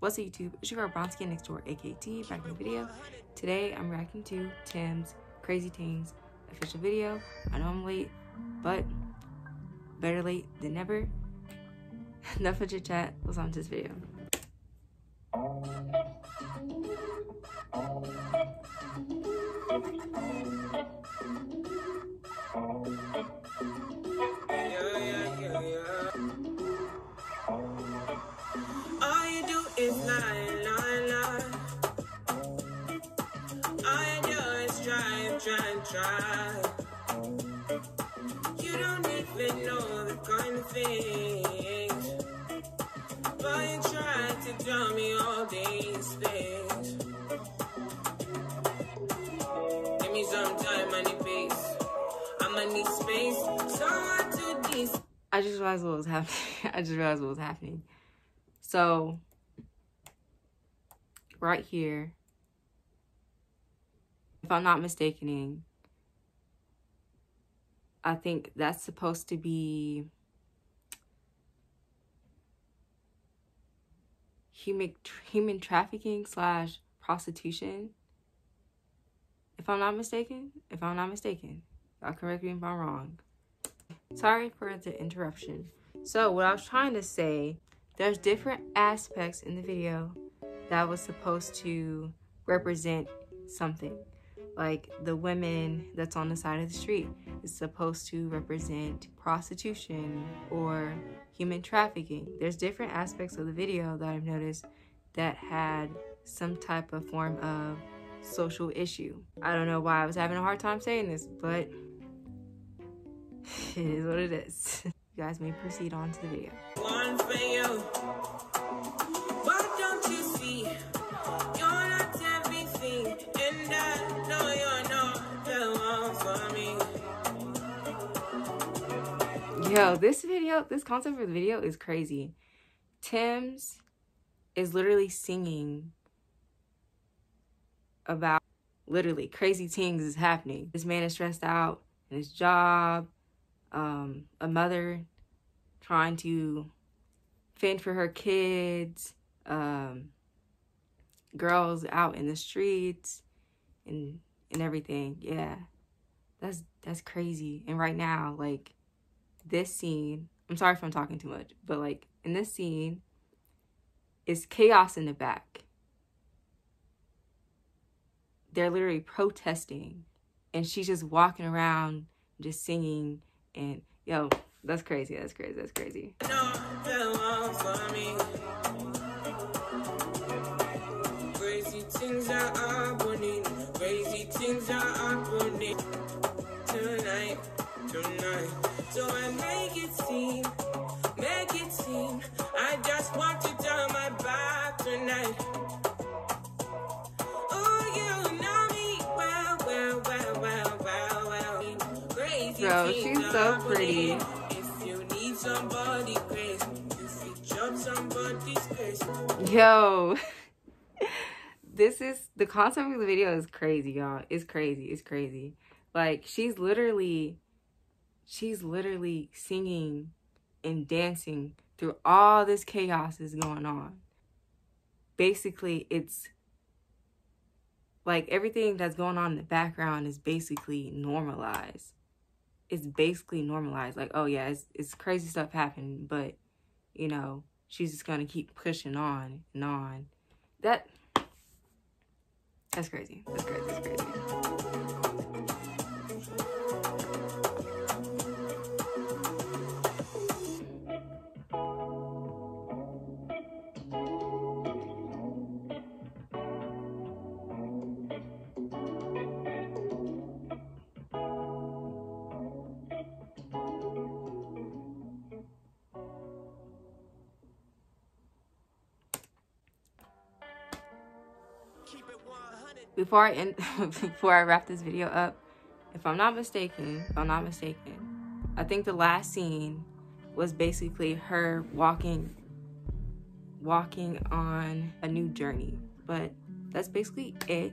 What's up YouTube? It's your girl Brown Skin Next Door, aka T, back in the video. Today I'm reacting to Tems Crazy Tings official video. I know I'm late, but better late than never. Enough of your chat, let's on to this video. Try. You don't even know the kind of things, but you try to tell me all these things. Give me some time, I need peace. I'ma need space, so I do these. I just realized what was happening. So, right here, if I'm not mistaken, I think that's supposed to be human trafficking / prostitution. If I'm not mistaken. Y'all correct me if I'm wrong. Sorry for the interruption. So what I was trying to say, there's different aspects in the video that was supposed to represent something. Like the women that's on the side of the street is supposed to represent prostitution or human trafficking. There's different aspects of the video that I've noticed that had some type of form of social issue. I don't know why I was having a hard time saying this, but it is what it is. You guys may proceed on to the video. One for you. Why don't you see? Yo, this concept for the video is crazy. Tems is literally singing about, literally, crazy things is happening. This man is stressed out in his job, a mother trying to fend for her kids, girls out in the streets, and everything. Yeah, that's crazy. And right now, like, this scene, I'm sorry if I'm talking too much, but like in this scene, it's chaos in the back. They're literally protesting and she's just walking around just singing, and yo, that's crazy, that's crazy, that's crazy. Crazy things are happening, crazy things are happening tonight, tonight. So I make it seem, I just want to turn my back tonight. Oh, you know me well. Crazy. Bro, she's so pretty. If you need somebody, Grace, if you jump somebody's Grace. Yo, this is, the concept of the video is crazy, y'all. It's crazy. Like, she's literally singing and dancing through all this chaos is going on. Basically, it's like everything that's going on in the background is basically normalized. Like, oh yeah, it's crazy stuff happening, but you know, she's just gonna keep pushing on and on. That's crazy. Before I wrap this video up, if I'm not mistaken, I think the last scene was basically her walking on a new journey. But that's basically it.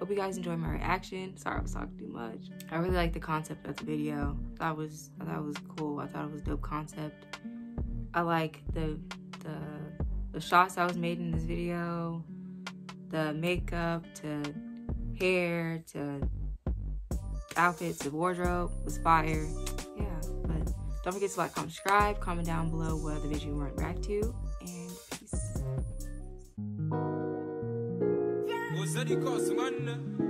Hope you guys enjoyed my reaction. Sorry I was talking too much. I really like the concept of the video. I thought it was cool. I thought it was a dope concept. I like the the shots I was made in this video, the makeup to hair to outfits to wardrobe was fire. Yeah, but don't forget to like, comment, subscribe, comment down below what other videos you want to react to, and peace.